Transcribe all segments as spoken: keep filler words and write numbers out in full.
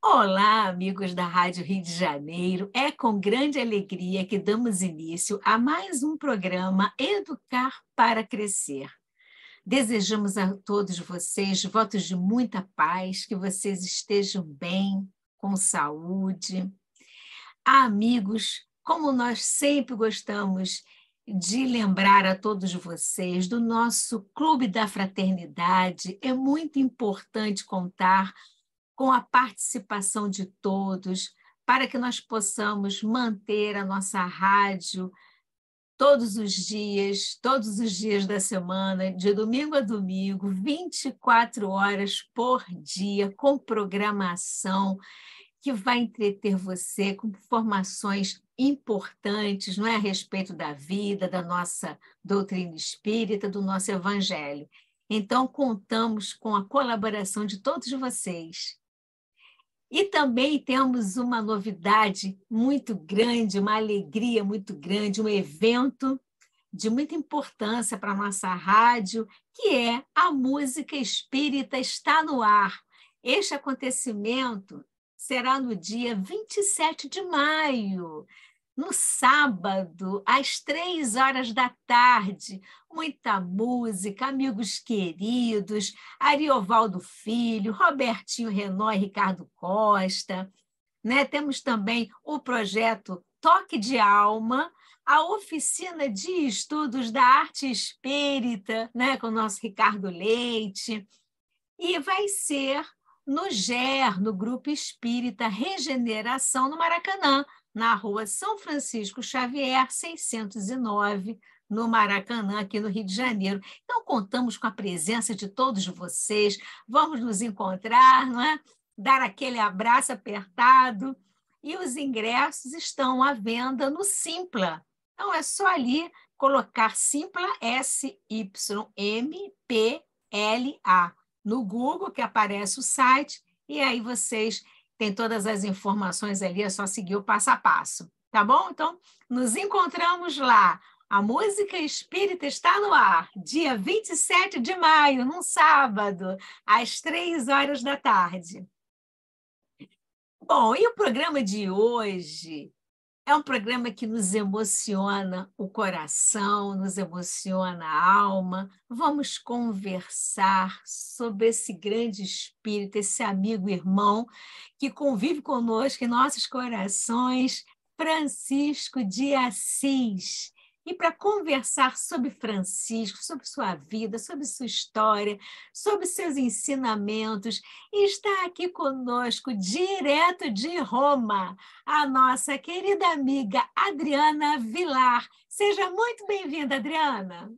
Olá, amigos da Rádio Rio de Janeiro. É com grande alegria que damos início a mais um programa Educar para Crescer. Desejamos a todos vocês votos de muita paz, que vocês estejam bem, com saúde. Ah, amigos, como nós sempre gostamos de lembrar a todos vocês do nosso Clube da Fraternidade, é muito importante contar com a participação de todos para que nós possamos manter a nossa rádio todos os dias, todos os dias da semana, de domingo a domingo, vinte e quatro horas por dia, com programação que vai entreter você com informações importantes, não é, a respeito da vida, da nossa doutrina espírita, do nosso evangelho. Então, contamos com a colaboração de todos vocês. E também temos uma novidade muito grande, uma alegria muito grande, um evento de muita importância para a nossa rádio, que é a Música Espírita Está no Ar. Este acontecimento será no dia vinte e sete de maio, no sábado, às três horas da tarde. Muita música, amigos queridos, Ariovaldo Filho, Robertinho Renó e Ricardo Costa. Né? Temos também o projeto Toque de Alma, a oficina de estudos da arte espírita, né? Com o nosso Ricardo Leite. E vai ser no G E R, no Grupo Espírita Regeneração, no Maracanã, na rua São Francisco Xavier, seiscentos e nove, no Maracanã, aqui no Rio de Janeiro. Então, contamos com a presença de todos vocês, vamos nos encontrar, não é? Dar aquele abraço apertado. E os ingressos estão à venda no Simpla. Então, é só ali colocar Simpla, S Y M P L A, no Google, que aparece o site, e aí vocês... tem todas as informações ali, é só seguir o passo a passo, tá bom? Então, nos encontramos lá. A Música Espírita Está no Ar, dia vinte e sete de maio, num sábado, às três horas da tarde. Bom, e o programa de hoje é um programa que nos emociona o coração, nos emociona a alma. Vamos conversar sobre esse grande espírito, esse amigo irmão que convive conosco em nossos corações, Francisco de Assis. E para conversar sobre Francisco, sobre sua vida, sobre sua história, sobre seus ensinamentos, está aqui conosco, direto de Roma, a nossa querida amiga Adriana Vilar. Seja muito bem-vinda, Adriana.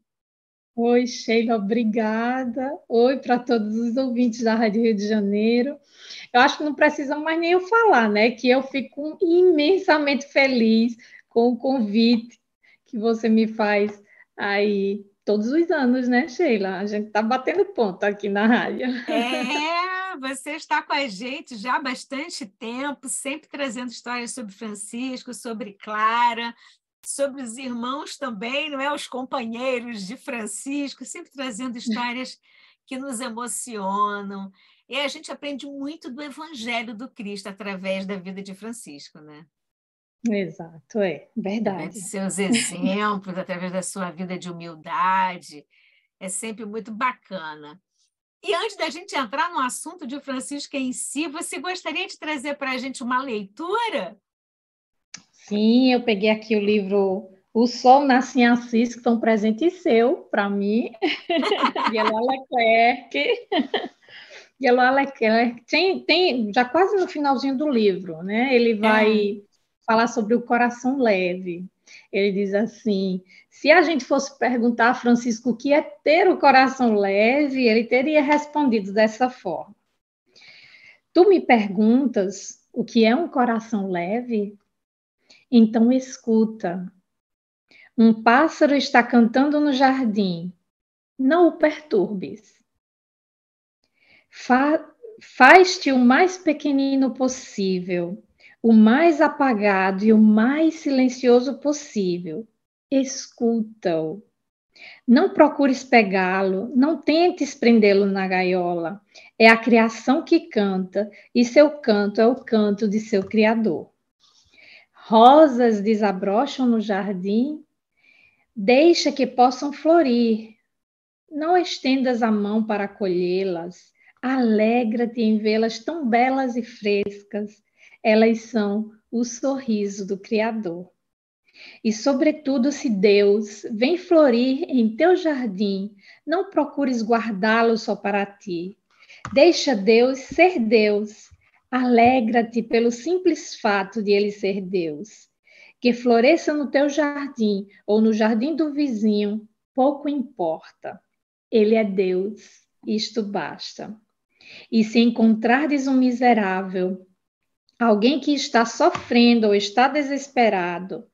Oi, Sheila, obrigada. Oi para todos os ouvintes da Rádio Rio de Janeiro. Eu acho que não precisam mais nem eu falar, né? Que eu fico imensamente feliz com o convite que você me faz aí todos os anos, né, Sheila? A gente está batendo ponto aqui na rádio. É, você está com a gente já há bastante tempo, sempre trazendo histórias sobre Francisco, sobre Clara, sobre os irmãos também, não é? Os companheiros de Francisco, sempre trazendo histórias que nos emocionam. E a gente aprende muito do Evangelho do Cristo através da vida de Francisco, né? Exato, é verdade. Seus exemplos, através da sua vida de humildade, é sempre muito bacana. E antes da gente entrar no assunto de Francisco em si, você gostaria de trazer para a gente uma leitura? Sim, eu peguei aqui o livro O Sol Nasce em Assis, que foi um presente seu para mim, de Lola Leclerc. De Eloá Leclerc. Tem, tem, já quase no finalzinho do livro, né? Ele vai... É. Falar sobre o coração leve. Ele diz assim, se a gente fosse perguntar a Francisco o que é ter o coração leve, ele teria respondido dessa forma. Tu me perguntas o que é um coração leve? Então escuta. Um pássaro está cantando no jardim. Não o perturbes. Fa- faz-te o mais pequenino possível. O mais apagado e o mais silencioso possível. Escuta-o. Não procures pegá-lo, não tentes prendê-lo na gaiola. É a criação que canta, e seu canto é o canto de seu Criador. Rosas desabrocham no jardim, deixa que possam florir. Não estendas a mão para colhê-las, alegra-te em vê-las tão belas e frescas. Elas são o sorriso do Criador. E, sobretudo, se Deus vem florir em teu jardim, não procures guardá-lo só para ti. Deixa Deus ser Deus. Alegra-te pelo simples fato de ele ser Deus. Que floresça no teu jardim ou no jardim do vizinho, pouco importa. Ele é Deus, isto basta. E se encontrares um miserável, alguém que está sofrendo ou está desesperado,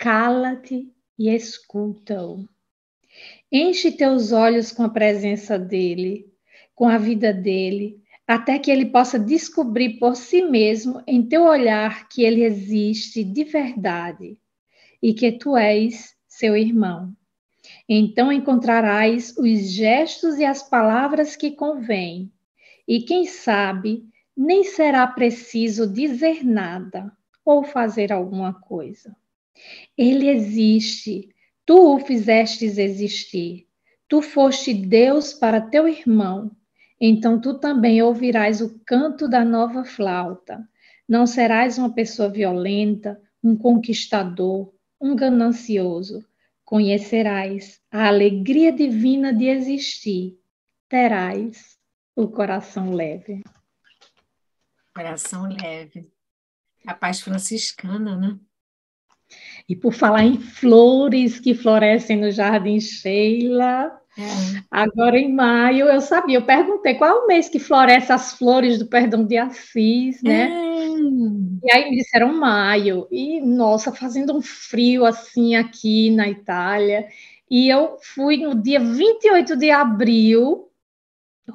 cala-te e escuta-o. Enche teus olhos com a presença dele, com a vida dele, até que ele possa descobrir por si mesmo, em teu olhar, que ele existe de verdade e que tu és seu irmão. Então encontrarás os gestos e as palavras que convêm, e quem sabe, nem será preciso dizer nada ou fazer alguma coisa. Ele existe, tu o fizestes existir, tu foste Deus para teu irmão, então tu também ouvirás o canto da nova flauta. Não serás uma pessoa violenta, um conquistador, um ganancioso. Conhecerás a alegria divina de existir. Terás o coração leve. Coração leve. A paz franciscana, né? E por falar em flores que florescem no Jardim Sheila, é. agora em maio, eu sabia, eu perguntei qual é o mês que floresce as flores do Perdão de Assis, né? É. E aí me disseram maio, e nossa, fazendo um frio assim aqui na Itália, e eu fui no dia vinte e oito de abril,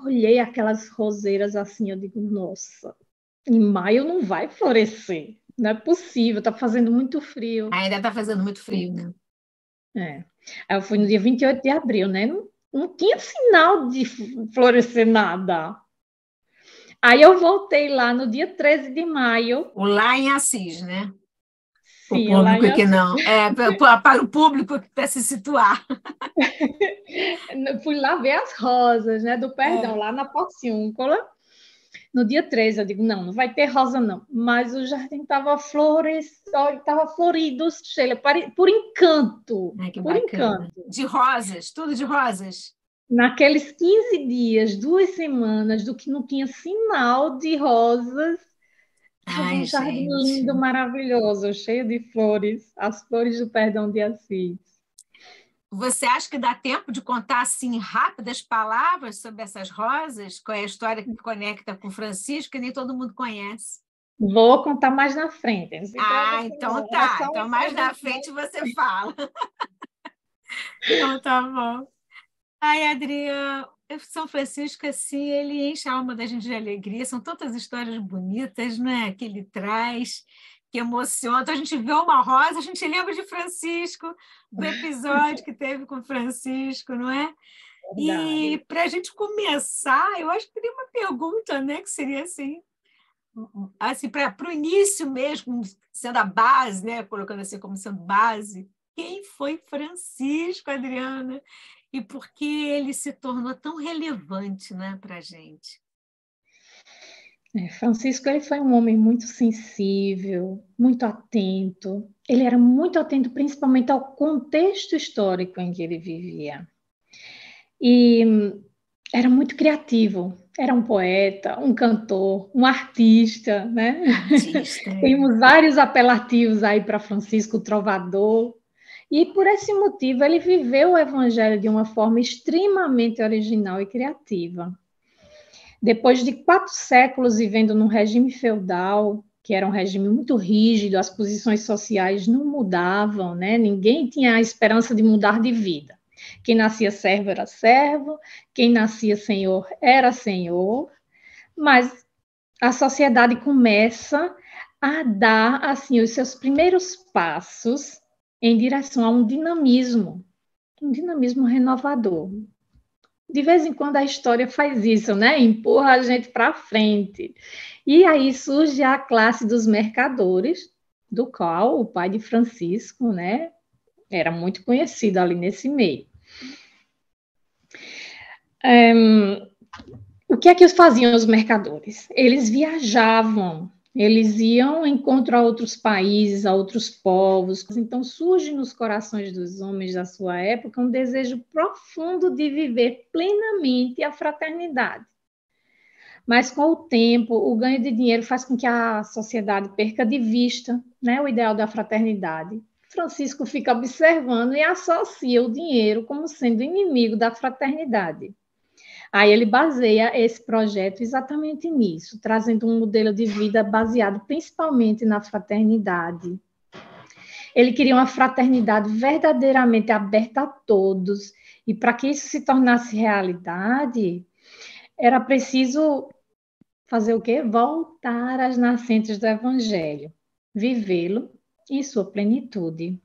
olhei aquelas roseiras assim, eu digo, nossa, em maio não vai florescer. Não é possível, está fazendo muito frio. Ainda está fazendo muito frio, né? É. Aí eu fui no dia vinte e oito de abril, né? Não, não tinha sinal de florescer nada. Aí eu voltei lá no dia treze de maio. O lá em Assis, né? Sim, o público que não. É, para o público que quer se situar. Fui lá ver as rosas, né? Do Perdão, é. lá na Porciúncula. No dia treze, eu digo, não, não vai ter rosa, não. Mas o jardim estava florido, Sheila, por encanto. Ai, que por bacana. encanto. De rosas, tudo de rosas. Naqueles quinze dias, duas semanas, do que não tinha sinal de rosas, ai, um jardim gente. lindo, maravilhoso, cheio de flores, as flores do Perdão de Assis. Você acha que dá tempo de contar, assim, rápidas palavras sobre essas rosas? Qual é a história que conecta com Francisco, que nem todo mundo conhece? Vou contar mais na frente. Ah, então tá. Então mais na frente você fala. Então tá bom. Ai, Adriana, São Francisco, assim, ele enche a alma da gente de alegria. São tantas histórias bonitas, né, que ele traz... que emociona. Então, a gente vê uma rosa, a gente lembra de Francisco, do episódio que teve com Francisco, não é? Verdade. E para a gente começar, eu acho que teria uma pergunta, né? Que seria assim, assim para o início mesmo, sendo a base, né? Colocando assim como sendo base, quem foi Francisco, Adriana? E por que ele se tornou tão relevante, né, para a gente? Francisco, ele foi um homem muito sensível, muito atento. Ele era muito atento, principalmente ao contexto histórico em que ele vivia. E era muito criativo. Era um poeta, um cantor, um artista, né? Artista. Temos vários apelativos aí para Francisco, trovador. E por esse motivo, ele viveu o evangelho de uma forma extremamente original e criativa. Depois de quatro séculos vivendo num regime feudal, que era um regime muito rígido, as posições sociais não mudavam, né? Ninguém tinha a esperança de mudar de vida. Quem nascia servo era servo, quem nascia senhor era senhor, mas a sociedade começa a dar assim, os seus primeiros passos em direção a um dinamismo, um dinamismo renovador. De vez em quando a história faz isso, né? Empurra a gente para frente. E aí surge a classe dos mercadores, do qual o pai de Francisco, né, era muito conhecido ali nesse meio. Um, o que é que faziam os mercadores? Eles viajavam, eles iam em encontro a outros países, a outros povos. Então surge nos corações dos homens da sua época um desejo profundo de viver plenamente a fraternidade. Mas com o tempo, o ganho de dinheiro faz com que a sociedade perca de vista, né, o ideal da fraternidade. Francisco fica observando e associa o dinheiro como sendo inimigo da fraternidade. Aí ele baseia esse projeto exatamente nisso, trazendo um modelo de vida baseado principalmente na fraternidade. Ele queria uma fraternidade verdadeiramente aberta a todos, e para que isso se tornasse realidade, era preciso fazer o quê? Voltar às nascentes do Evangelho, vivê-lo em sua plenitude.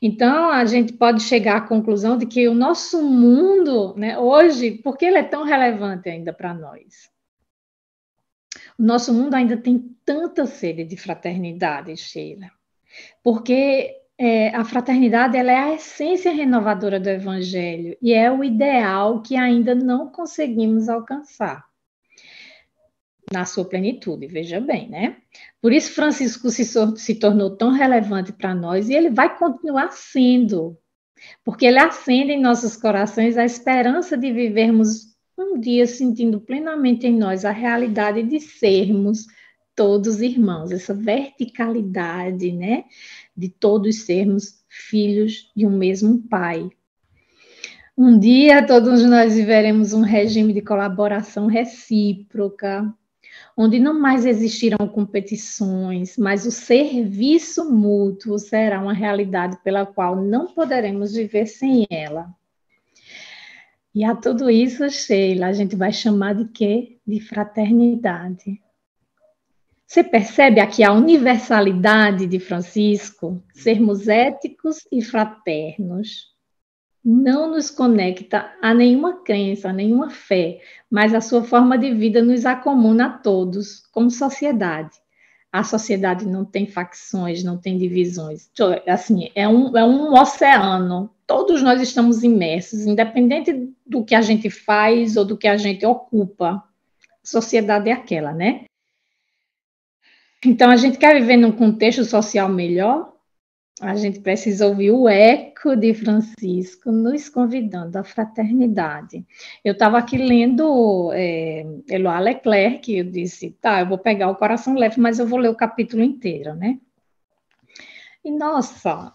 Então, a gente pode chegar à conclusão de que o nosso mundo, né, hoje, por que ele é tão relevante ainda para nós? O nosso mundo ainda tem tanta sede de fraternidade, Sheila, porque é, a fraternidade ela é a essência renovadora do Evangelho e é o ideal que ainda não conseguimos alcançar na sua plenitude, veja bem, né? Por isso Francisco se, se tornou tão relevante para nós e ele vai continuar sendo, porque ele acende em nossos corações a esperança de vivermos um dia sentindo plenamente em nós a realidade de sermos todos irmãos, essa verticalidade, né? De todos sermos filhos de um mesmo pai. Um dia todos nós viveremos um regime de colaboração recíproca, onde não mais existirão competições, mas o serviço mútuo será uma realidade pela qual não poderemos viver sem ela. E a tudo isso, Sheila, a gente vai chamar de quê? De fraternidade. Você percebe aqui a universalidade de Francisco? Sermos éticos e fraternos. Não nos conecta a nenhuma crença, a nenhuma fé, mas a sua forma de vida nos acomuna a todos, como sociedade. A sociedade não tem facções, não tem divisões. Assim, é um, é um oceano. Todos nós estamos imersos, independente do que a gente faz ou do que a gente ocupa. A sociedade é aquela, né? Então, a gente quer viver num contexto social melhor? A gente precisa ouvir o eco de Francisco nos convidando à fraternidade. Eu estava aqui lendo é, Eloá Leclerc, eu disse, tá, eu vou pegar o coração leve, mas eu vou ler o capítulo inteiro, né? E, nossa,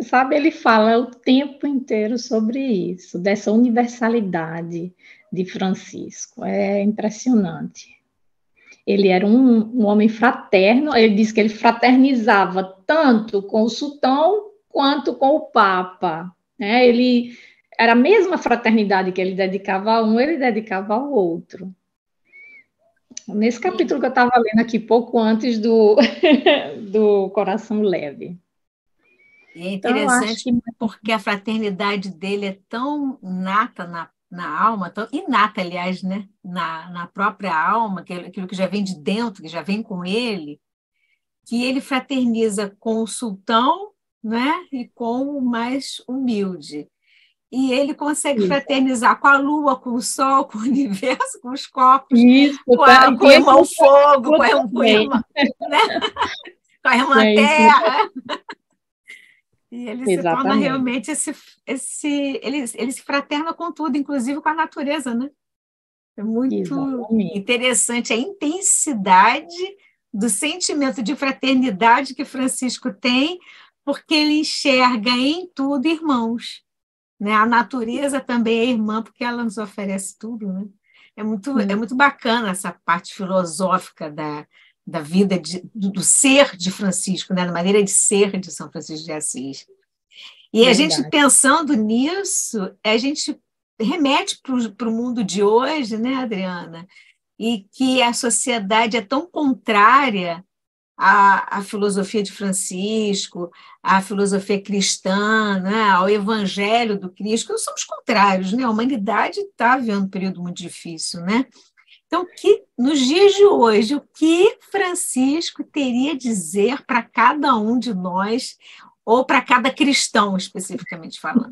sabe, ele fala o tempo inteiro sobre isso, dessa universalidade de Francisco. É impressionante. Ele era um, um homem fraterno, ele disse que ele fraternizava tanto com o sultão quanto com o papa, né? Ele era a mesma fraternidade que ele dedicava a um, ele dedicava ao outro. Nesse capítulo que eu estava lendo aqui, pouco antes do, do Coração Leve. É interessante então, que... porque a fraternidade dele é tão nata na na alma, tão inata, aliás, né? na, na própria alma, que é aquilo que já vem de dentro, que já vem com ele, que ele fraterniza com o sultão, né? E com o mais humilde. E ele consegue Isso. fraternizar com a lua, com o sol, com o universo, com os corpos, Isso, com, a, com o irmão fogo, com a irmã, com a irmã, né? com a irmã é terra. E ele Exatamente. se torna realmente esse... esse ele, ele se fraterna com tudo, inclusive com a natureza, né? É muito Exatamente. interessante a intensidade do sentimento de fraternidade que Francisco tem, porque ele enxerga em tudo irmãos, né? A natureza também é irmã, porque ela nos oferece tudo, né? É muito, hum. é muito bacana essa parte filosófica da... da vida, de, do, do ser de Francisco, né? Da maneira de ser de São Francisco de Assis. E Verdade. a gente pensando nisso, a gente remete para o mundo de hoje, né, Adriana? E que a sociedade é tão contrária a, a filosofia de Francisco, a filosofia cristã, né, ao evangelho do Cristo, não somos contrários, né? A humanidade está vivendo um período muito difícil, né? Então, que, nos dias de hoje, o que Francisco teria a dizer para cada um de nós, ou para cada cristão, especificamente falando?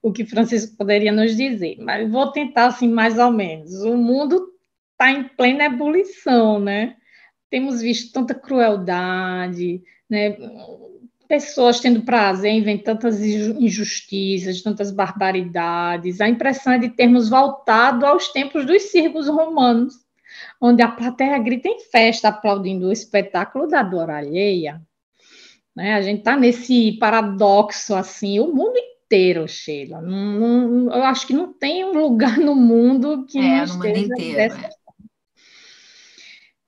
O que Francisco poderia nos dizer? Mas eu vou tentar, assim, mais ou menos. O mundo está em plena ebulição, né? Temos visto tanta crueldade, né? Pessoas tendo prazer em ver tantas injustiças, tantas barbaridades. A impressão é de termos voltado aos tempos dos circos romanos, onde a plateia grita em festa, aplaudindo o espetáculo da dor alheia. Né? A gente está nesse paradoxo, assim, o mundo inteiro, Sheila. Não, não, eu acho que não tem um lugar no mundo que é, não esteja dessa forma.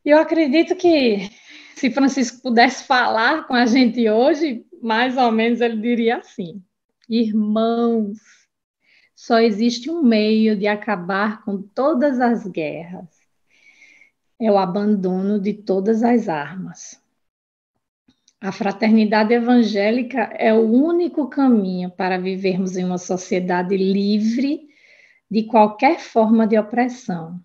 Eu acredito que, se Francisco pudesse falar com a gente hoje, mais ou menos ele diria assim: irmãos, só existe um meio de acabar com todas as guerras. É o abandono de todas as armas. A fraternidade evangélica é o único caminho para vivermos em uma sociedade livre de qualquer forma de opressão.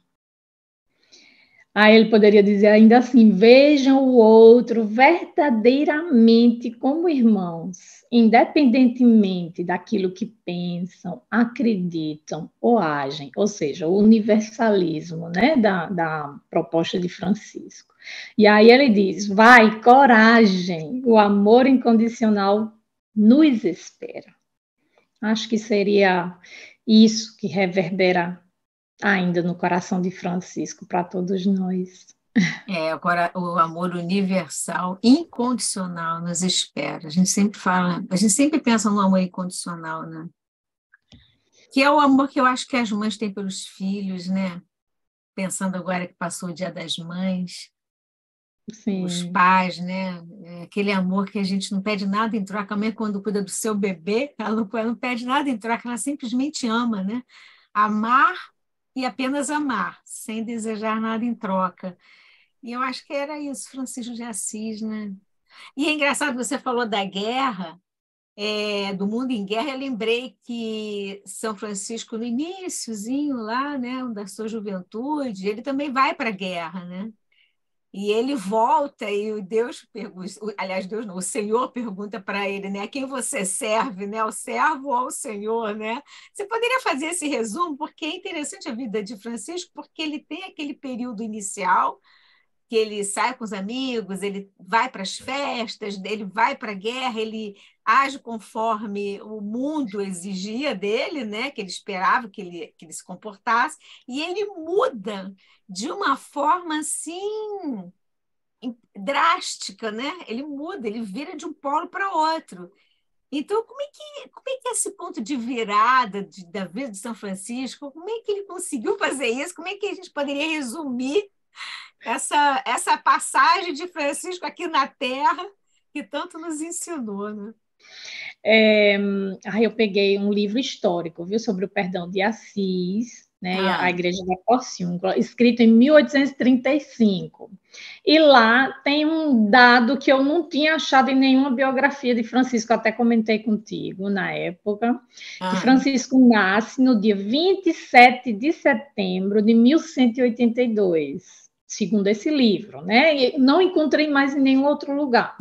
Aí ele poderia dizer ainda assim: vejam o outro verdadeiramente como irmãos, independentemente daquilo que pensam, acreditam ou agem. Ou seja, o universalismo, né, da, da proposta de Francisco. E aí ele diz: vai, coragem, o amor incondicional nos espera. Acho que seria isso que reverbera ainda no coração de Francisco, para todos nós. É, agora o amor universal, incondicional, nos espera. A gente sempre fala, a gente sempre pensa no amor incondicional, né? Que é o amor que eu acho que as mães têm pelos filhos, né? Pensando agora que passou o Dia das Mães, sim, os pais, né? Aquele amor que a gente não pede nada em troca. A mãe, quando cuida do seu bebê, ela não, ela não pede nada em troca, ela simplesmente ama, né? Amar e apenas amar, sem desejar nada em troca. E eu acho que era isso, Francisco de Assis, né? E é engraçado, você falou da guerra, é, do mundo em guerra. Eu lembrei que São Francisco, no iníciozinho lá, né, da sua juventude, ele também vai para a guerra, né? E ele volta e o Deus pergunta, aliás, Deus não, o Senhor pergunta para ele, né? Quem você serve, né? O servo ou o Senhor, né? Você poderia fazer esse resumo, porque é interessante a vida de Francisco, porque ele tem aquele período inicial que ele sai com os amigos, ele vai para as festas, ele vai para a guerra, ele age conforme o mundo exigia dele, né? Que ele esperava que ele, que ele se comportasse, e ele muda de uma forma assim drástica, né? Ele muda, ele vira de um polo para outro. Então, como é que, como é que esse ponto de virada de, da vida de São Francisco, como é que ele conseguiu fazer isso? Como é que a gente poderia resumir essa, essa passagem de Francisco aqui na Terra que tanto nos ensinou, né? É, aí eu peguei um livro histórico, viu, sobre o perdão de Assis, né, ah. a Igreja da Porciúncula, escrito em mil oitocentos e trinta e cinco. E lá tem um dado que eu não tinha achado em nenhuma biografia de Francisco, até comentei contigo na época, ah. que Francisco nasce no dia vinte e sete de setembro de mil cento e oitenta e dois, segundo esse livro, né? E não encontrei mais em nenhum outro lugar.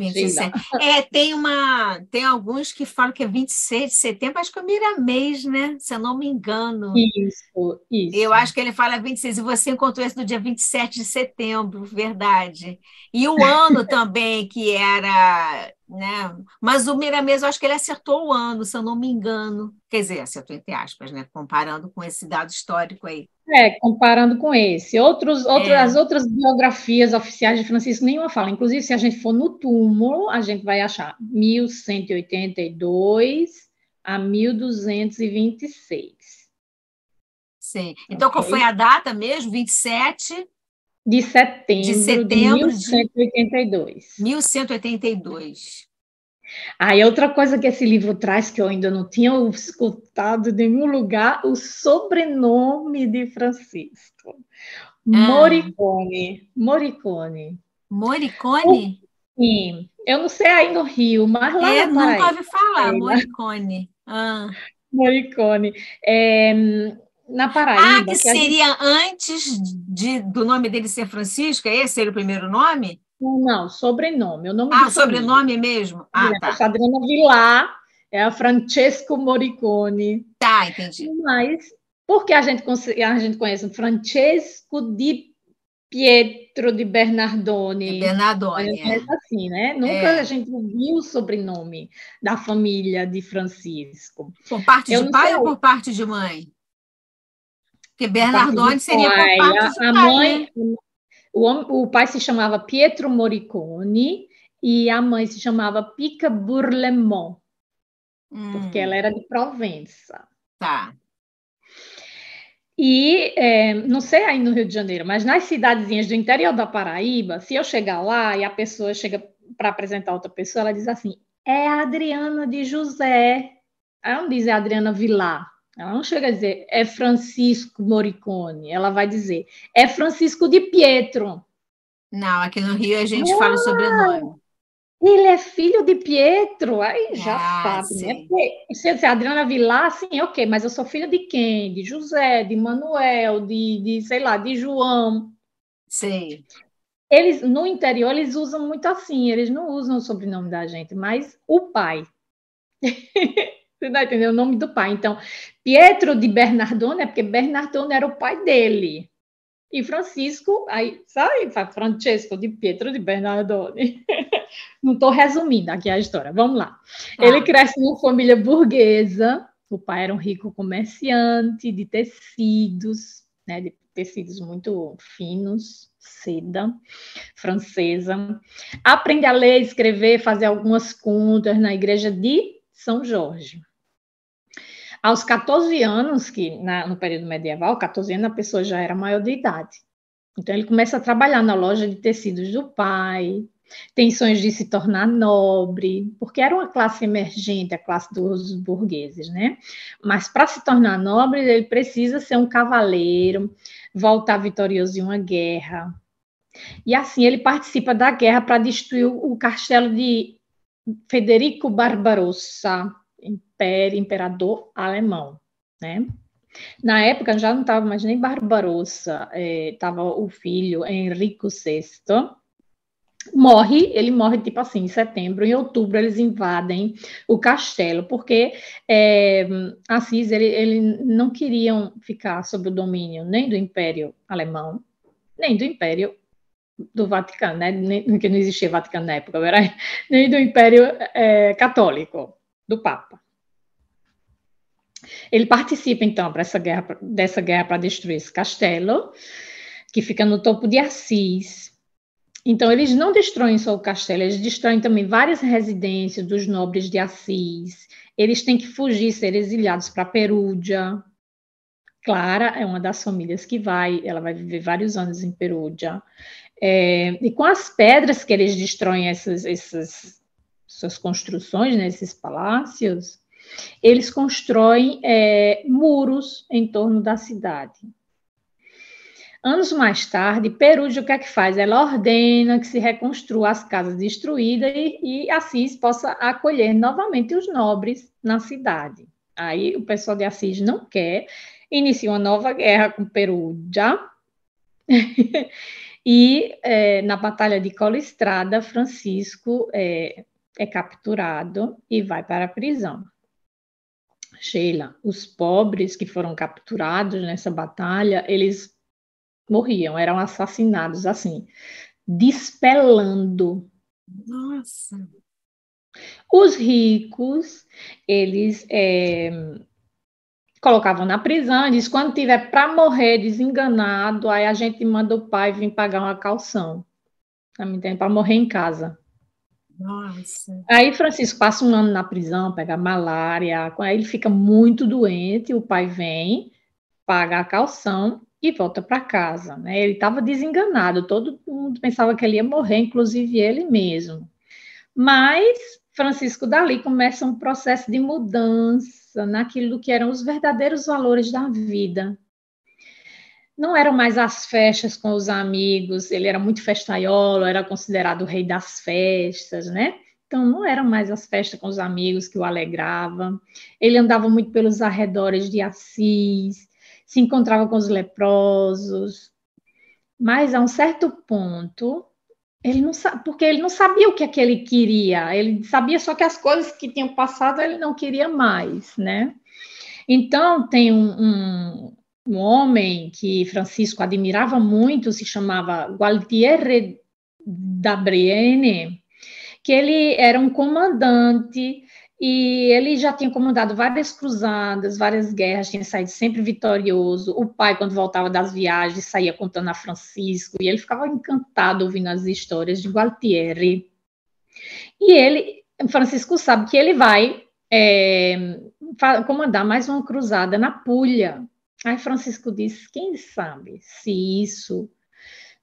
É, tem, uma, tem alguns que falam que é vinte e seis de setembro, acho que é o Miramês, né? Se eu não me engano. Isso, isso. Eu acho que ele fala vinte e seis, e você encontrou esse no dia vinte e sete de setembro, verdade. E o ano também, que era, né? Mas o Miramês, eu acho que ele acertou o ano, se eu não me engano. Quer dizer, acertou entre aspas, né? Comparando com esse dado histórico aí. É, comparando com esse. Outros, outros, é. As outras biografias oficiais de Francisco, nenhuma fala. Inclusive, se a gente for no túmulo, a gente vai achar mil cento e oitenta e dois a mil duzentos e vinte e seis. Sim. Então, okay. Qual foi a data mesmo? vinte e sete de setembro de mil cento e oitenta e dois. mil cento e oitenta e dois. Aí, ah, outra coisa que esse livro traz, que eu ainda não tinha escutado de nenhum lugar, o sobrenome de Francisco. Ah. Moriconi. Moriconi. Moriconi? Sim, eu não sei aí no Rio, mas lá é, na Paraíba. Nunca ouvi falar, Moriconi. Ah. Moriconi. É, na Paraíba. Ah, que, que seria gente... antes de, do nome dele ser Francisco? Esse seria o primeiro nome? Não, sobrenome. O nome ah, sobrenome mesmo? Ah, é, tá. A Adriana Vilar é a Francesco Moriconi. Tá, entendi. Mas por que a gente, a gente conhece o Francesco de Pietro de Bernardone. De Bernardone, é. Assim, né? Nunca é. a gente ouviu o sobrenome da família de Francisco. Por parte eu de pai sei. ou por parte de mãe? Porque Bernardone seria pai. por parte de a pai. Mãe, né? o, homem, o pai se chamava Pietro Moriconi e a mãe se chamava Pica Burlemont, hum. porque ela era de Provença. Tá. E, é, não sei aí no Rio de Janeiro, mas nas cidadezinhas do interior da Paraíba, se eu chegar lá e a pessoa chega para apresentar outra pessoa, ela diz assim, é a Adriana de José. Ela não diz é Adriana Vilar. Ela não chega a dizer é Francisco Moriconi. Ela vai dizer é Francisco de Pietro. Não, aqui no Rio a gente ah, fala o sobrenome. Ele é filho de Pietro, aí já ah, sabe, sim. né? Porque, se a Adriana Vilar, sim, ok, mas eu sou filha de quem? De José, de Manuel, de, de sei lá, de João. Sim. Eles, no interior, eles usam muito assim, eles não usam o sobrenome da gente, mas o pai. Você tá entendendo? O nome do pai. Então, Pietro de Bernardone é porque Bernardone era o pai dele. E Francisco, aí, sabe? Francesco de Pietro de Bernardone. Não estou resumindo aqui a história, vamos lá. Ah. Ele cresce numa família burguesa, o pai era um rico comerciante de tecidos, né? De tecidos muito finos, seda, francesa. Aprende a ler, escrever, fazer algumas contas na igreja de São Jorge. Aos catorze anos, que na, no período medieval, catorze anos, a pessoa já era maior de idade. Então, ele começa a trabalhar na loja de tecidos do pai, tem sonhos de se tornar nobre, porque era uma classe emergente, a classe dos burgueses, né? Mas, para se tornar nobre, ele precisa ser um cavaleiro, voltar vitorioso em uma guerra. E, assim, ele participa da guerra para destruir o castelo de Federico Barbarossa, imperador alemão, né? Na época já não estava mais nem Barbarossa, estava eh, o filho Henrico sexto, morre, ele morre tipo assim, em setembro, em outubro eles invadem o castelo, porque eh, Assis, ele, ele não queriam ficar sob o domínio nem do Império Alemão, nem do Império do Vaticano, né? Nem, que não existia Vaticano na época, era, nem do Império eh, Católico, do Papa. Ele participa, então, para essa guerra, dessa guerra para destruir esse castelo, que fica no topo de Assis. Então, eles não destroem só o castelo, eles destroem também várias residências dos nobres de Assis. Eles têm que fugir, ser exiliados para Perúdia. Clara é uma das famílias que vai, ela vai viver vários anos em Perúdia. É, e com as pedras que eles destroem essas, essas, essas construções, né, esses palácios... Eles constroem é, muros em torno da cidade. Anos mais tarde, Perúdia, o que é que faz? Ela ordena que se reconstrua as casas destruídas e, e Assis possa acolher novamente os nobres na cidade. Aí o pessoal de Assis não quer, inicia uma nova guerra com Perúdia. E é, na Batalha de Colistrada, Francisco é, é capturado e vai para a prisão. Sheila, os pobres que foram capturados nessa batalha, eles morriam, eram assassinados, assim, despelando. Nossa! Os ricos, eles é, colocavam na prisão, diz, quando tiver para morrer desenganado, aí a gente manda o pai vir pagar uma calção, para morrer em casa. Nossa. Aí Francisco passa um ano na prisão, pega malária, aí ele fica muito doente, o pai vem, paga a calção e volta para casa, né? Ele estava desenganado, todo mundo pensava que ele ia morrer, inclusive ele mesmo. Mas Francisco dali começa um processo de mudança naquilo que eram os verdadeiros valores da vida. não eram mais as festas com os amigos, ele era muito festaiolo, era considerado o rei das festas, né? Então, não eram mais as festas com os amigos que o alegrava. Ele andava muito pelos arredores de Assis, se encontrava com os leprosos. Mas, a um certo ponto, ele não sa... porque ele não sabia o que é que ele queria. Ele sabia só que as coisas que tinham passado ele não queria mais, né? Então, tem um, um, um homem que Francisco admirava muito, se chamava Gualtiero di Brienne, que ele era um comandante e ele já tinha comandado várias cruzadas, várias guerras, tinha saído sempre vitorioso. O pai, quando voltava das viagens, saía contando a Francisco e ele ficava encantado ouvindo as histórias de Gualtieri. E ele, Francisco sabe que ele vai é, comandar mais uma cruzada na Puglia. Aí Francisco disse, quem sabe se isso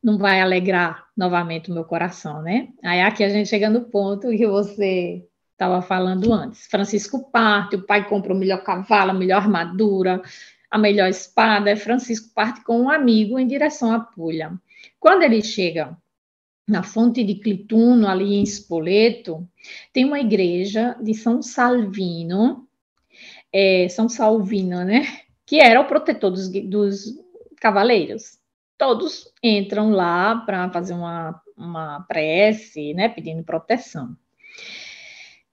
não vai alegrar novamente o meu coração, né? Aí aqui a gente chega no ponto que você estava falando antes. Francisco parte, o pai compra o melhor cavalo, a melhor armadura, a melhor espada. Francisco parte com um amigo em direção à Puglia. Quando ele chega na fonte de Clituno, ali em Spoleto, tem uma igreja de São Salvino, é, São Salvino, né? Que era o protetor dos, dos cavaleiros. Todos entram lá para fazer uma, uma prece, né, pedindo proteção.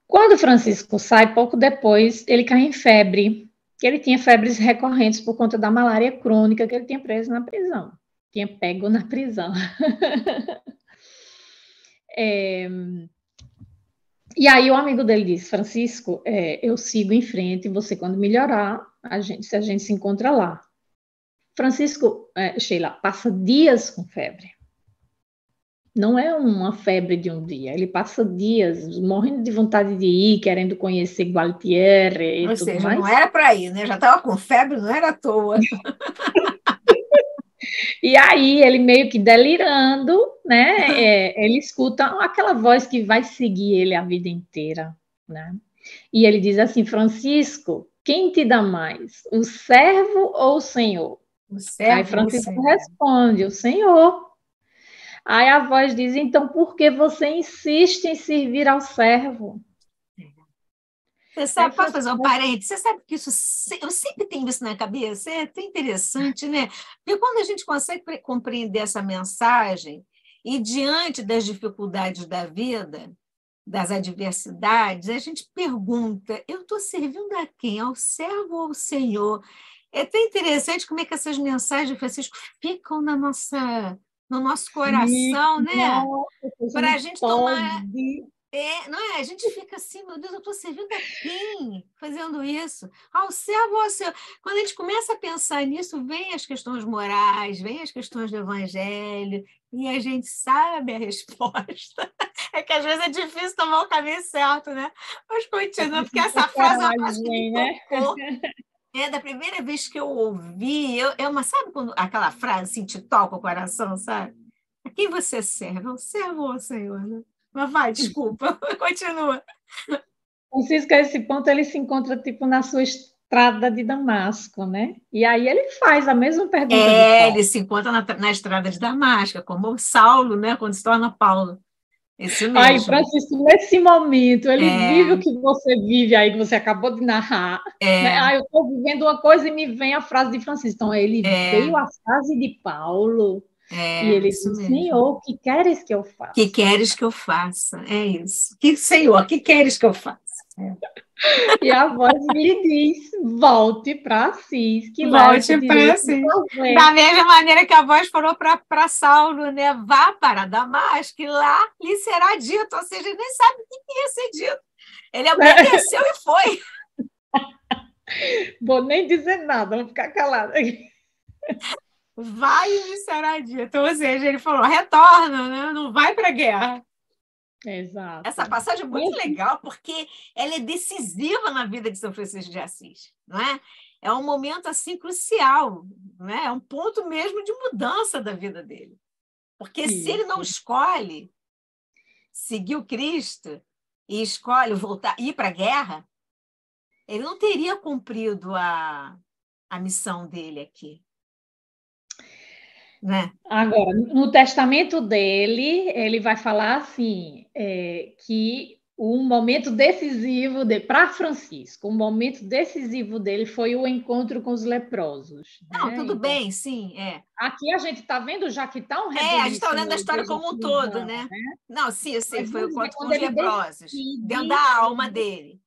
Quando Francisco sai, pouco depois, ele cai em febre, que ele tinha febres recorrentes por conta da malária crônica que ele tinha preso na prisão. Tinha pego na prisão. é, e aí o amigo dele disse, Francisco, é, eu sigo em frente, você quando melhorar, a gente, se a gente se encontra lá. Francisco, é, Sheila, passa dias com febre. Não é uma febre de um dia. Ele passa dias morrendo de vontade de ir, querendo conhecer Gualtieri e Ou tudo seja, mais. Não era para ir, né? Já estava com febre, não era à toa. E aí, ele meio que delirando, né? É, ele escuta aquela voz que vai seguir ele a vida inteira, né? E ele diz assim, Francisco, quem te dá mais, o servo ou o senhor? O servo, aí Francisco o responde, o Senhor. Aí a voz diz, então por que você insiste em servir ao servo? Você sabe, posso fazer um parênteses? Você sabe que isso, eu sempre tenho isso na cabeça, é até interessante, né? Porque quando a gente consegue compreender essa mensagem e diante das dificuldades da vida, das adversidades, a gente pergunta, eu estou servindo a quem? Ao servo ou ao Senhor? É até interessante como é que essas mensagens de Francisco ficam na nossa, no nosso coração, né? Para a gente tomar... É, não é? A gente fica assim, meu Deus, eu estou servindo a quem fazendo isso? Ao servo ou ao Senhor? Quando a gente começa a pensar nisso, vem as questões morais, vem as questões do Evangelho, e a gente sabe a resposta. É que às vezes é difícil tomar o caminho certo, né? Mas continua, porque essa frase eu acho que me tocou. É, da primeira vez que eu ouvi, eu, é uma, sabe quando aquela frase assim, te toca o coração, sabe? A quem você serve? Ao servo ou ao Senhor, né? Mas vai, desculpa, continua. Francisco, a esse ponto, ele se encontra tipo na sua estrada de Damasco, né? E aí ele faz a mesma pergunta. É, ele se encontra na, na estrada de Damasco, como o Saulo, né? Quando se torna Paulo. Isso mesmo. Ai, Francisco, nesse momento, ele é... vive o que você vive aí, que você acabou de narrar. É... Né? Ah, eu estou vivendo uma coisa e me vem a frase de Francisco. Então, ele é... veio a frase de Paulo. É, e ele disse, Senhor, o que queres que eu faça? Que queres que eu faça, é isso. Que, Senhor, o que queres que eu faça? É. E a voz lhe diz, volte para Assis. Que volte para Assis. Da mesma maneira que a voz falou para Saulo, né? Vá para Damasco, que lá lhe será dito. Ou seja, ele nem sabe o que ia ser dito. Ele obedeceu e foi. Vou nem dizer nada, vou ficar calada aqui. Vai e será dito. Ou seja, ele falou, retorna, né? Não vai para a guerra. Exato. Essa passagem é muito legal, porque ela é decisiva na vida de São Francisco de Assis, não é? É um momento, assim, crucial, não é? É um ponto mesmo de mudança da vida dele. Porque Isso. se ele não escolhe seguir o Cristo e escolhe voltar, ir para a guerra, ele não teria cumprido a, a missão dele aqui. Né? Agora, no testamento dele, ele vai falar assim, é, que um momento decisivo de, para Francisco, um momento decisivo dele foi o encontro com os leprosos. Não, né? Tudo então, bem, sim. É. Aqui a gente está vendo já que está um rebuliço. É, a gente está olhando a história como um todo, né? né? Não, sim, sim, mas foi o encontro com os leprosos, decide, dentro da alma dele.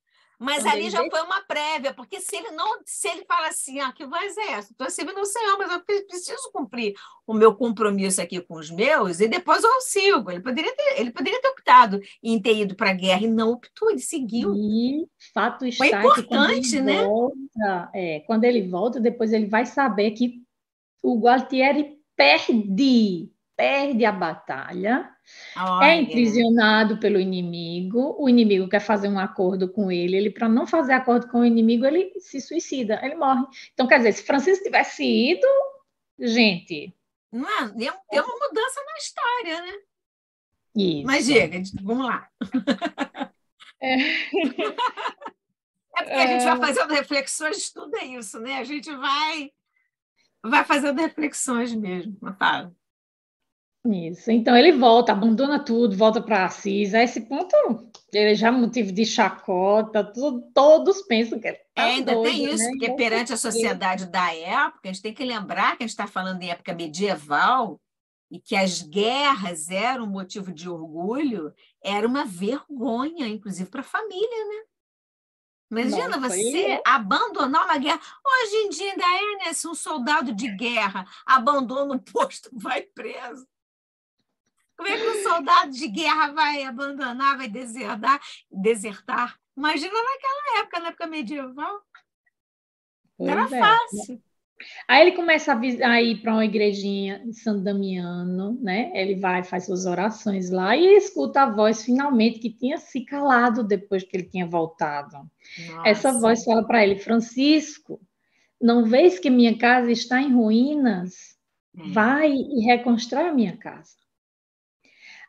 Mas ali já foi uma prévia, porque se ele não, se ele fala assim, ah, que vou ao exército, estou servindo ao Senhor, mas eu preciso cumprir o meu compromisso aqui com os meus, e depois eu sigo. Ele poderia ter, ele poderia ter optado em ter ido para a guerra, e não optou, ele seguiu. E fato está foi importante, que né? Volta, é, quando ele volta, depois ele vai saber que o Gualtieri perde, perde a batalha. Olha. É imprisionado pelo inimigo, o inimigo quer fazer um acordo com ele, ele para não fazer acordo com o inimigo, ele se suicida, ele morre. Então, quer dizer, se Francisco tivesse ido, gente... Não, tem uma mudança na história, né? Isso. Mas chega, vamos lá. É, é porque a gente vai fazendo reflexões, tudo é isso, né? A gente vai, vai fazendo reflexões mesmo, Natália. Isso, então ele volta, abandona tudo, volta para Assis, a esse ponto ele já é motivo de chacota, tudo, todos pensam que ele tá é, ainda doido, tem isso, né? Porque perante a sociedade da época, a gente tem que lembrar que a gente está falando em época medieval e que as guerras eram motivo de orgulho, era uma vergonha, inclusive para a família, né? Imagina Não, você eu. abandonar uma guerra. Hoje em dia ainda é, né? Se um soldado de guerra abandona o posto, vai preso. Como é que um soldado de guerra vai abandonar, vai desertar? desertar? Imagina naquela época, na época medieval. Pois Era é. fácil. Aí ele começa a ir para uma igrejinha em São Damiano, né? Ele vai, faz suas orações lá e escuta a voz, finalmente, que tinha se calado depois que ele tinha voltado. Nossa. Essa voz fala para ele, Francisco, não vês que minha casa está em ruínas? Hum. Vai e reconstrói a minha casa.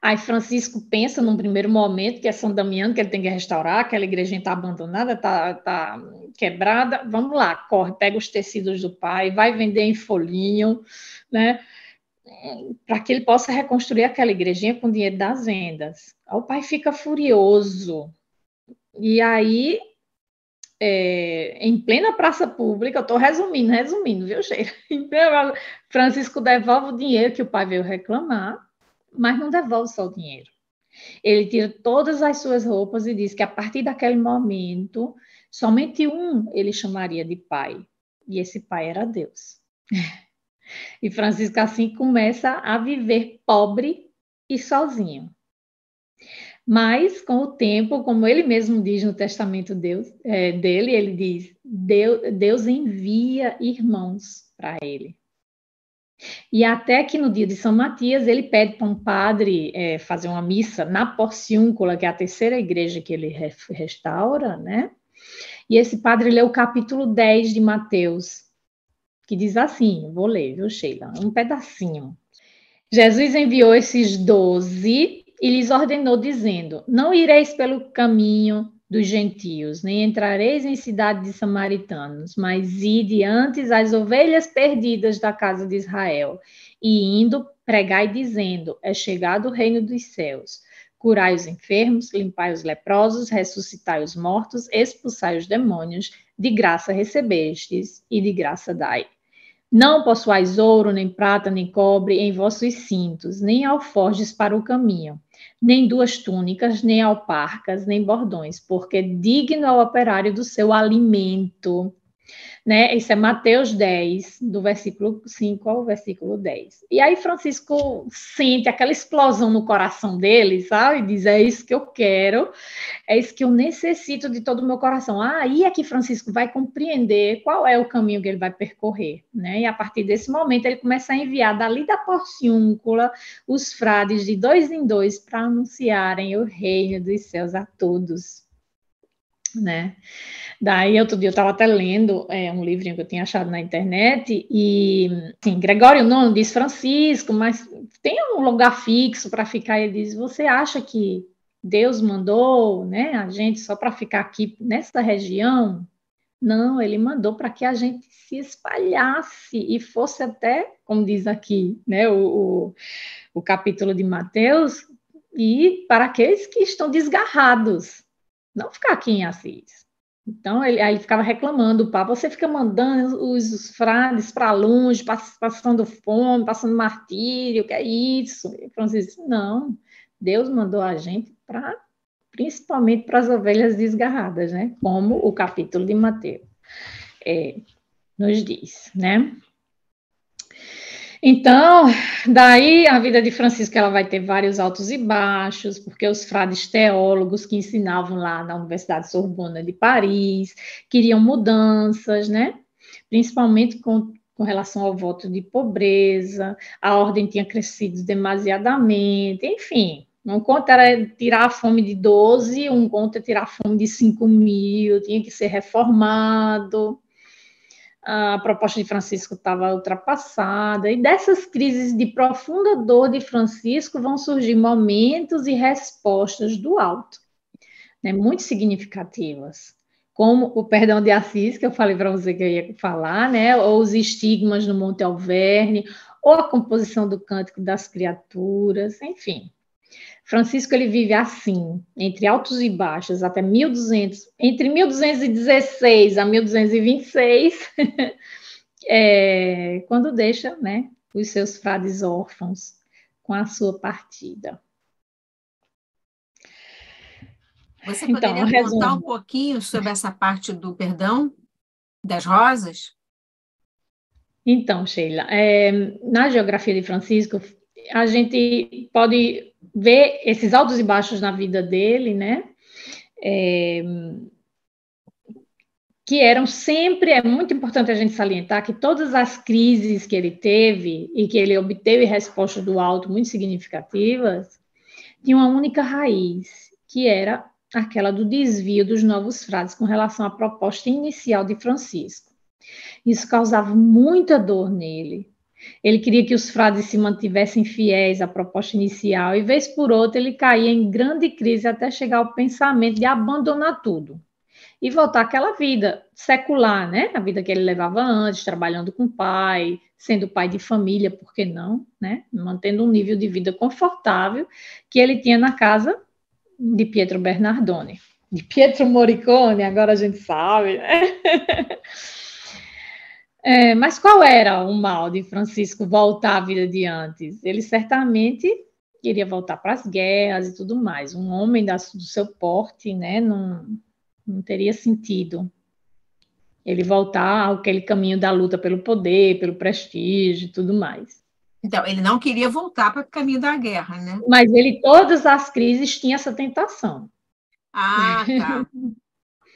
Aí Francisco pensa, num primeiro momento, que é São Damiano, que ele tem que restaurar, aquela igrejinha está abandonada, está tá quebrada. Vamos lá, corre, pega os tecidos do pai, vai vender em folhinho, né? Para que ele possa reconstruir aquela igrejinha com o dinheiro das vendas. Aí o pai fica furioso. E aí, é, em plena praça pública, eu estou resumindo, resumindo, viu, Sheila? Então, Francisco devolve o dinheiro que o pai veio reclamar, mas não devolve só o dinheiro. Ele tira todas as suas roupas e diz que a partir daquele momento, somente um ele chamaria de pai. E esse pai era Deus. E Francisco assim começa a viver pobre e sozinho. Mas com o tempo, como ele mesmo diz no testamento Deus, é, dele, ele diz, Deus, Deus envia irmãos para ele. E até que no dia de São Matias ele pede para um padre é, fazer uma missa na Porciúncula, que é a terceira igreja que ele re- restaura, né? E esse padre lê o capítulo dez de Mateus, que diz assim, vou ler, viu, Sheila? Um pedacinho. Jesus enviou esses doze e lhes ordenou dizendo, não ireis pelo caminho dos gentios, nem entrareis em cidade de samaritanos, mas ide antes às ovelhas perdidas da casa de Israel, e indo, pregai dizendo, é chegado o reino dos céus, curai os enfermos, limpai os leprosos, ressuscitai os mortos, expulsai os demônios, de graça recebestes, e de graça dai. Não possuais ouro, nem prata, nem cobre em vossos cintos, nem alforjes para o caminho, nem duas túnicas, nem alparcas, nem bordões, porque digno é o operário do seu alimento. Né? Isso é Mateus dez, do versículo cinco ao versículo dez. E aí Francisco sente aquela explosão no coração dele, sabe? E diz, é isso que eu quero, é isso que eu necessito de todo o meu coração. Ah, aí é que Francisco vai compreender qual é o caminho que ele vai percorrer, né? E a partir desse momento ele começa a enviar dali da Porciúncula os frades de dois em dois para anunciarem o reino dos céus a todos. Né? Daí, outro dia eu estava até lendo é, um livrinho que eu tinha achado na internet e, assim, Gregório nono diz Francisco, mas tem um lugar fixo para ficar? E ele diz, você acha que Deus mandou, né, a gente só para ficar aqui nessa região? Não, ele mandou para que a gente se espalhasse e fosse até, como diz aqui, né, o, o, o capítulo de Mateus, e para aqueles que estão desgarrados, não ficar aqui em Assis. Então, ele, aí ele ficava reclamando, o Papa, você fica mandando os, os frades para longe, passando fome, passando martírio, que é isso? E Francisco, não, Deus mandou a gente para... principalmente para as ovelhas desgarradas, né? Como o capítulo de Mateus é, nos diz, né? Então, daí a vida de Francisco ela vai ter vários altos e baixos, porque os frades teólogos que ensinavam lá na Universidade Sorbona de Paris queriam mudanças, né? Principalmente com, com relação ao voto de pobreza, a ordem tinha crescido demasiadamente, enfim... Um conto era tirar a fome de doze, um conto é tirar a fome de cinco mil, tinha que ser reformado. A proposta de Francisco estava ultrapassada. E dessas crises de profunda dor de Francisco vão surgir momentos e respostas do alto, né, muito significativas, como o perdão de Assis, que eu falei para você que eu ia falar, né, ou os estigmas no Monte Alverne, ou a composição do Cântico das Criaturas, enfim. Francisco ele vive assim, entre altos e baixos, até mil e duzentos, entre mil duzentos e dezesseis a mil duzentos e vinte e seis, é, quando deixa, né, os seus frades órfãos com a sua partida. Você poderia então, contar um pouquinho sobre essa parte do perdão das rosas? Então, Sheila, é, na geografia de Francisco, a gente pode ver esses altos e baixos na vida dele, né? É, que eram sempre, é muito importante a gente salientar que todas as crises que ele teve e que ele obteve respostas do alto muito significativas, tinham uma única raiz, que era aquela do desvio dos novos frades com relação à proposta inicial de Francisco. Isso causava muita dor nele. Ele queria que os frades se mantivessem fiéis à proposta inicial e, vez por outra, ele caía em grande crise até chegar ao pensamento de abandonar tudo e voltar àquela vida secular, né? A vida que ele levava antes, trabalhando com o pai, sendo pai de família, por que não, né? Mantendo um nível de vida confortável que ele tinha na casa de Pietro Bernardone. De Pietro Moriconi, agora a gente sabe, né? É, mas qual era o mal de Francisco voltar à vida de antes? Ele certamente queria voltar para as guerras e tudo mais. Um homem da, do seu porte, né, não, não teria sentido ele voltar àquele caminho da luta pelo poder, pelo prestígio e tudo mais. Então, ele não queria voltar para o caminho da guerra, né? Mas ele, todas as crises, tinha essa tentação. Ah, tá.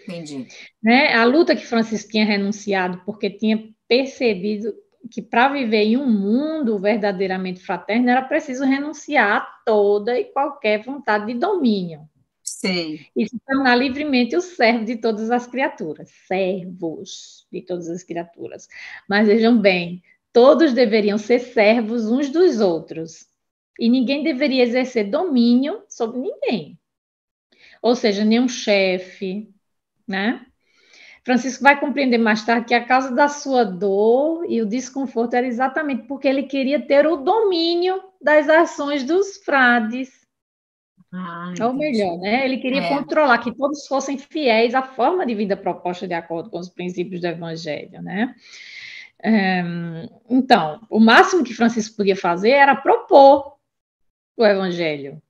Entendi. Né? A luta que Francisco tinha renunciado porque tinha percebido que para viver em um mundo verdadeiramente fraterno era preciso renunciar a toda e qualquer vontade de domínio. Sim. E se tornar livremente o servo de todas as criaturas. Servos de todas as criaturas. Mas vejam bem, todos deveriam ser servos uns dos outros. E ninguém deveria exercer domínio sobre ninguém. Ou seja, nenhum chefe... Né? Francisco vai compreender mais tarde que a causa da sua dor e o desconforto era exatamente porque ele queria ter o domínio das ações dos frades. Ah, Ou melhor, né? Ele queria é. controlar que todos fossem fiéis à forma de vida proposta de acordo com os princípios do Evangelho, né? Então, o máximo que Francisco podia fazer era propor o Evangelho.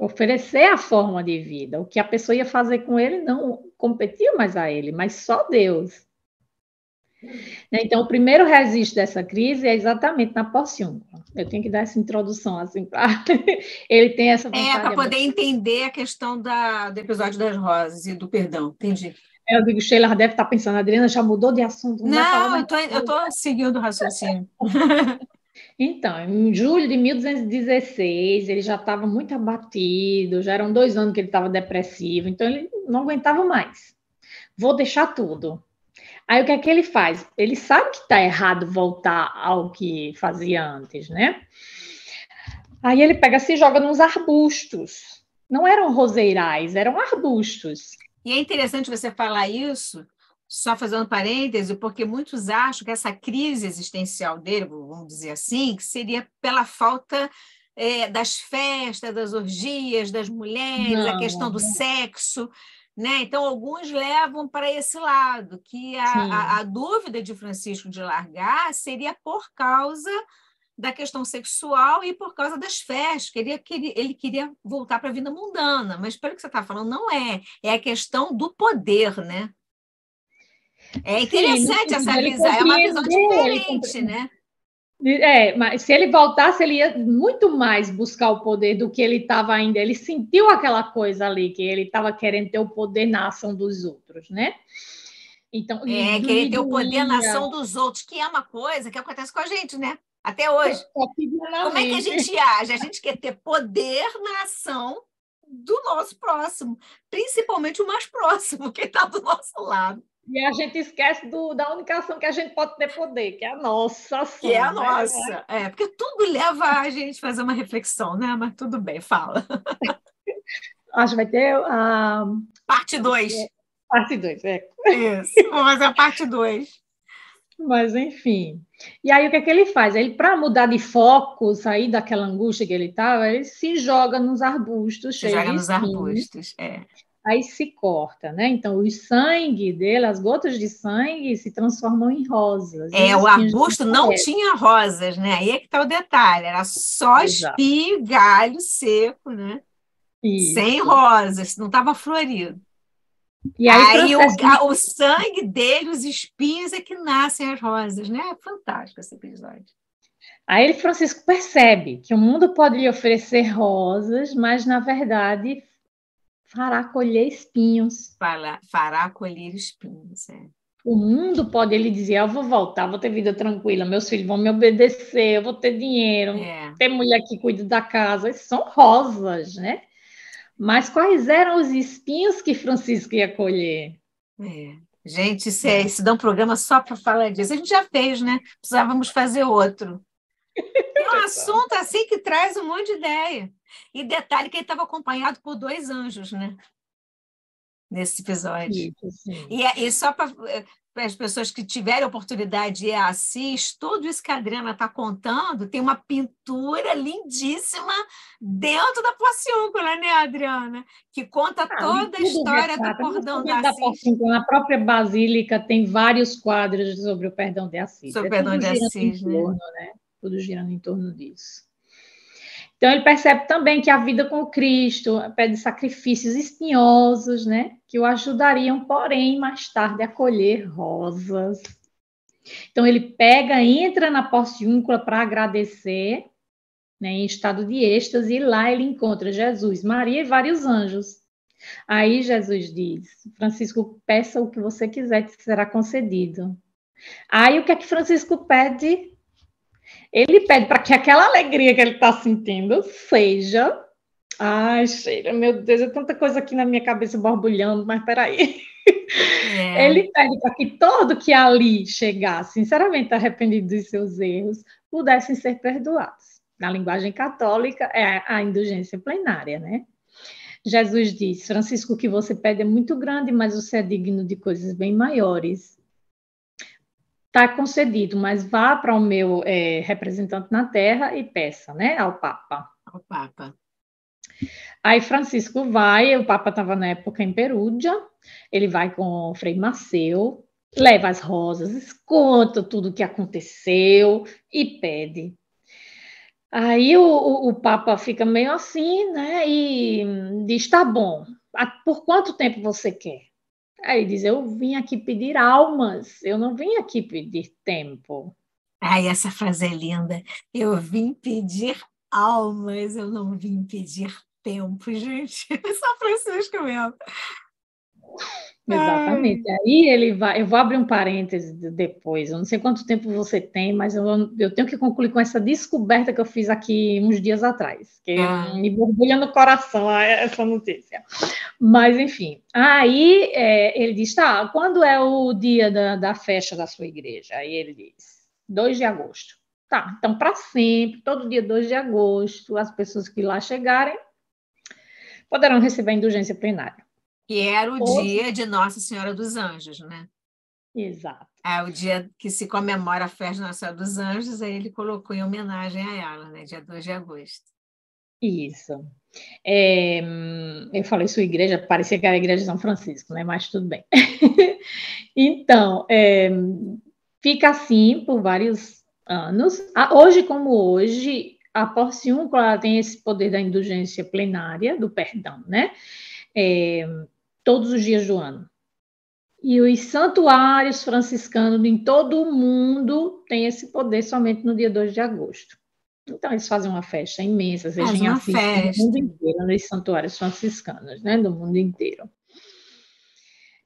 Oferecer a forma de vida. O que a pessoa ia fazer com ele não competia mais a ele, mas só Deus. Então, o primeiro registro dessa crise é exatamente na Porciúncula. Eu tenho que dar essa introdução, assim, para ele tem essa vontade. É, para poder entender a questão da, do episódio das rosas e do perdão. Entendi. Eu digo, Sheila deve estar pensando, a Adriana já mudou de assunto. Não, não eu tô, eu tô seguindo o raciocínio. Então, em julho de mil duzentos e dezesseis, ele já estava muito abatido, já eram dois anos que ele estava depressivo, então ele não aguentava mais. Vou deixar tudo. Aí o que é que ele faz? Ele sabe que está errado voltar ao que fazia antes, né? Aí ele pega, se joga nos arbustos. Não eram roseirais, eram arbustos. E é interessante você falar isso, só fazendo parêntese, porque muitos acham que essa crise existencial dele, vamos dizer assim, que seria pela falta é, das festas, das orgias, das mulheres, não, a questão do não. sexo, né? Então, alguns levam para esse lado, que a, a, a dúvida de Francisco de largar seria por causa da questão sexual e por causa das festas, que ele, queria, ele queria voltar para a vida mundana, mas pelo que você está falando, não é, é a questão do poder, né? É interessante. Sim, essa visão, é uma visão diferente, né? É, mas se ele voltasse, ele ia muito mais buscar o poder do que ele estava ainda. Ele sentiu aquela coisa ali, que ele estava querendo ter o poder na ação dos outros, né? Então, é, querer ter o poder na ação dos outros, que é uma coisa que acontece com a gente, né? Até hoje. Como é que a gente age? A gente quer ter poder na ação do nosso próximo, principalmente o mais próximo, que está do nosso lado. E a gente esquece do, da única ação que a gente pode ter poder, que é a nossa ação. Que é a nossa. Né? É, porque tudo leva a gente a fazer uma reflexão, né? Mas tudo bem, fala. Acho que vai ter a... Uh... parte dois. Parte dois, é. Isso, vamos fazer a parte dois. Mas, enfim. E aí, o que é que ele faz? Ele, para mudar de foco, sair daquela angústia que ele estava, ele se joga nos arbustos. Se joga nos arbustos, é. Aí se corta, né? Então, o sangue dele, as gotas de sangue se transformam em rosas. É, o arbusto não tinha rosas, né? Aí é que tá o detalhe, era só espinho, galho seco, né? Isso. Sem rosas, não estava florido. E aí, aí o, de... o sangue dele, os espinhos é que nascem as rosas, né? É fantástico esse episódio. Aí ele, Francisco, percebe que o mundo pode lhe oferecer rosas, mas, na verdade... Fará colher espinhos. Fará, fará colher espinhos, é. O mundo pode, ele dizer, eu vou voltar, vou ter vida tranquila, meus filhos vão me obedecer, eu vou ter dinheiro, é. Ter mulher que cuida da casa, são rosas, né? Mas quais eram os espinhos que Francisco ia colher? É. Gente, isso, é, isso dá um programa só para falar disso. A gente já fez, né? Precisávamos fazer outro. É um assunto assim que traz um monte de ideia. E detalhe que ele estava acompanhado por dois anjos, né? Nesse episódio. Sim. E, e só para as pessoas que tiverem a oportunidade de assistir, tudo isso que a Adriana está contando, tem uma pintura lindíssima dentro da Porciúncula, né, Adriana? Que conta ah, toda a história do perdão de Assis. Na própria Basílica tem vários quadros sobre o perdão de Assis. Sobre o perdão de Assis, né? Tudo girando em torno disso. Então, ele percebe também que a vida com Cristo pede sacrifícios espinhosos, né? Que o ajudariam, porém, mais tarde, a colher rosas. Então, ele pega, entra na Porciúncula para agradecer, né, em estado de êxtase, e lá ele encontra Jesus, Maria e vários anjos. Aí Jesus diz, Francisco, peça o que você quiser, te será concedido. Aí, o que é que Francisco pede? Ele pede para que aquela alegria que ele está sentindo seja... Ai, Sheila, meu Deus, é tanta coisa aqui na minha cabeça borbulhando, mas peraí. É. Ele pede para que todo que ali chegasse, sinceramente arrependido dos seus erros, pudessem ser perdoados. Na linguagem católica, é a indulgência plenária, né? Jesus diz, Francisco, o que você pede é muito grande, mas você é digno de coisas bem maiores. Está concedido, mas vá para o meu é, representante na terra e peça, né, ao Papa. Ao Papa. Aí Francisco vai, o Papa estava na época em Perugia, ele vai com o Frei Maceu, leva as rosas, conta tudo o que aconteceu e pede. Aí o, o, o Papa fica meio assim, né, e diz, tá bom, por quanto tempo você quer? Aí ele diz, eu vim aqui pedir almas, eu não vim aqui pedir tempo. Ai, essa frase é linda. Eu vim pedir almas, eu não vim pedir tempo, gente. É só Francisco mesmo. Exatamente. Ai. Aí ele vai, eu vou abrir um parêntese depois, eu não sei quanto tempo você tem, mas eu, eu tenho que concluir com essa descoberta que eu fiz aqui uns dias atrás, que ah. me borbulha no coração essa notícia. Mas, enfim, aí é, ele diz, tá, quando é o dia da, da festa da sua igreja? Aí ele diz, dois de agosto. Tá, então para sempre, todo dia dois de agosto, as pessoas que lá chegarem poderão receber a indulgência plenária. E era o Hoje... dia de Nossa Senhora dos Anjos, né? Exato. É o dia que se comemora a festa de Nossa Senhora dos Anjos, aí ele colocou em homenagem a ela, né? Dia dois de agosto. Isso. É, eu falei sua igreja, parecia que era a igreja de São Francisco, né? Mas tudo bem. Então, é, fica assim por vários anos. Hoje como hoje, a Porciúncula tem esse poder da indulgência plenária, do perdão, né? É, todos os dias do ano. E os santuários franciscanos em todo o mundo têm esse poder somente no dia dois de agosto. Então, eles fazem uma festa imensa, seja em Assis, no mundo inteiro, nos santuários franciscanos, né, do mundo inteiro.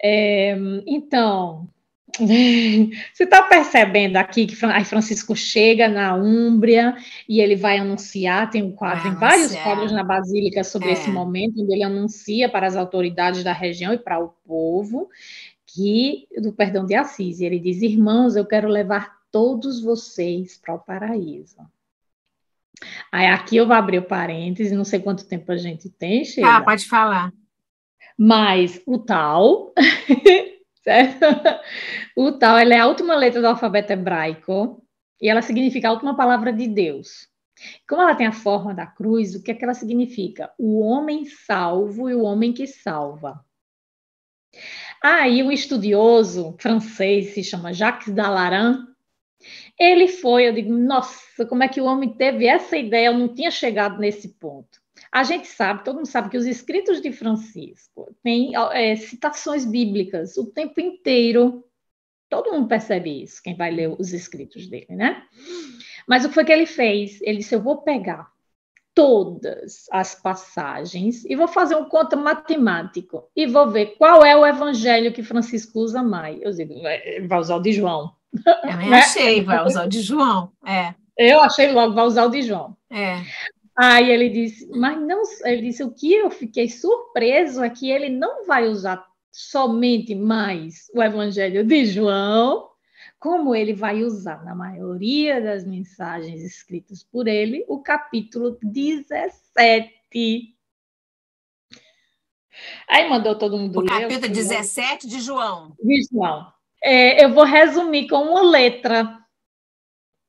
É, então, você está percebendo aqui que Francisco chega na Úmbria e ele vai anunciar, tem um quadro, tem vários quadros na Basílica sobre é. esse momento, onde ele anuncia para as autoridades da região e para o povo que, do perdão de Assis. E ele diz: irmãos, eu quero levar todos vocês para o paraíso. Aí aqui eu vou abrir o parênteses, não sei quanto tempo a gente tem, Sheila. Ah, pode falar. Mas o tal, certo? O tal, ela é a última letra do alfabeto hebraico e ela significa a última palavra de Deus. Como ela tem a forma da cruz, o que é que ela significa? O homem salvo e o homem que salva. Aí ah, um estudioso francês, se chama Jacques Dalaran, ele foi, eu digo, nossa, como é que o homem teve essa ideia? Eu não tinha chegado nesse ponto. A gente sabe, todo mundo sabe que os escritos de Francisco têm é, citações bíblicas o tempo inteiro. Todo mundo percebe isso, quem vai ler os escritos dele, né? Mas o que foi que ele fez? Ele disse: eu vou pegar todas as passagens e vou fazer um conta matemático e vou ver qual é o evangelho que Francisco usa mais. Eu digo, vai usar o de João. Eu nem achei, vai usar o de João. É. Eu achei logo, vai usar o de João. É. Aí ele disse, mas não, ele disse, o que eu fiquei surpreso é que ele não vai usar somente mais o evangelho de João, como ele vai usar na maioria das mensagens escritas por ele, o capítulo dezessete. Aí mandou todo mundo ler. O capítulo dezessete de João. De João. É, eu vou resumir com uma letra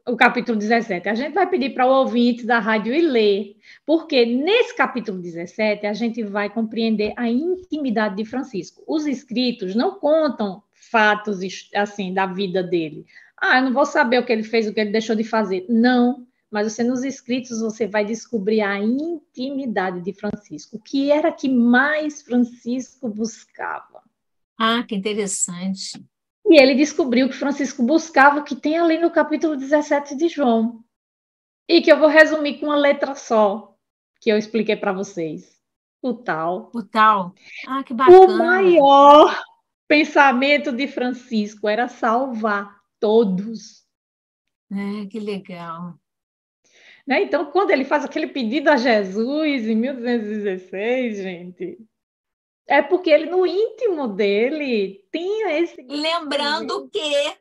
o capítulo dezessete. A gente vai pedir para o ouvinte da rádio ir ler, porque nesse capítulo dezessete a gente vai compreender a intimidade de Francisco. Os escritos não contam fatos assim da vida dele. Ah, eu não vou saber o que ele fez, o que ele deixou de fazer. Não, mas você nos escritos você vai descobrir a intimidade de Francisco. O que era que mais Francisco buscava? Ah, que interessante. E ele descobriu que Francisco buscava o que tem ali no capítulo dezessete de João. E que eu vou resumir com uma letra só, que eu expliquei para vocês. O tal. O tal. Ah, que bacana. O maior pensamento de Francisco era salvar todos. É, que legal. Né? Então, quando ele faz aquele pedido a Jesus em mil duzentos e dezesseis, gente... É porque ele, no íntimo dele, tinha esse... Lembrando que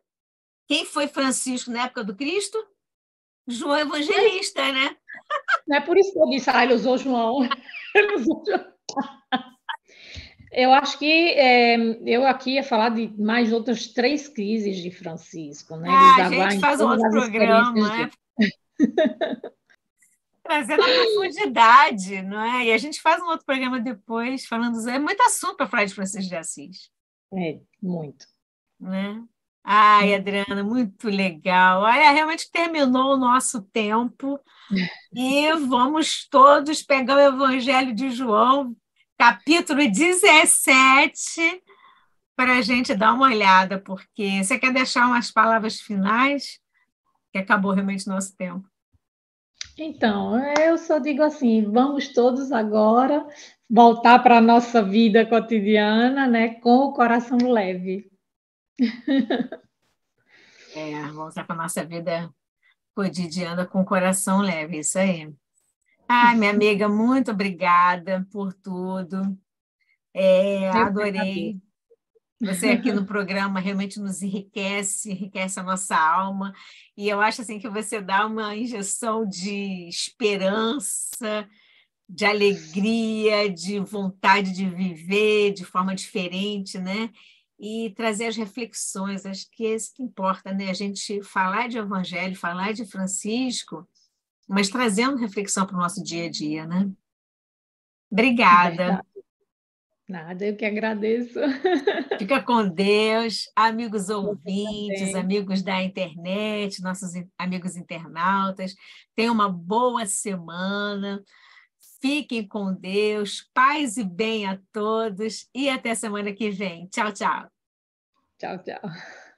quem foi Francisco na época do Cristo? João Evangelista, é. né? Não é por isso que eu disse, ah, ele usou João. Ele usou João. Eu acho que é, eu aqui ia falar de mais outras três crises de Francisco, né? Ah, a gente faz um outro programa, né? Trazendo a profundidade, não é? E a gente faz um outro programa depois, falando... É muito assunto para falar de Francisco de Assis. É, muito. Né? Ai, Adriana, muito legal. Olha, realmente terminou o nosso tempo e vamos todos pegar o Evangelho de João, capítulo dezessete, para a gente dar uma olhada, porque você quer deixar umas palavras finais? Que acabou realmente nosso tempo. Então, eu só digo assim, vamos todos agora voltar para a nossa vida cotidiana, né, com o coração leve. É, voltar para a nossa vida cotidiana com o coração leve, isso aí. Ai, minha amiga, muito obrigada por tudo. É, adorei. Você aqui no programa realmente nos enriquece, enriquece a nossa alma. E eu acho assim, que você dá uma injeção de esperança, de alegria, de vontade de viver de forma diferente, né? E trazer as reflexões, acho que é isso que importa, né? A gente falar de evangelho, falar de Francisco, mas trazendo reflexão para o nosso dia a dia, né? Obrigada. É Nada, eu que agradeço. Fica com Deus, amigos ouvintes, amigos da internet, nossos amigos internautas. Tenham uma boa semana. Fiquem com Deus, paz e bem a todos e até semana que vem. Tchau, tchau. Tchau, tchau.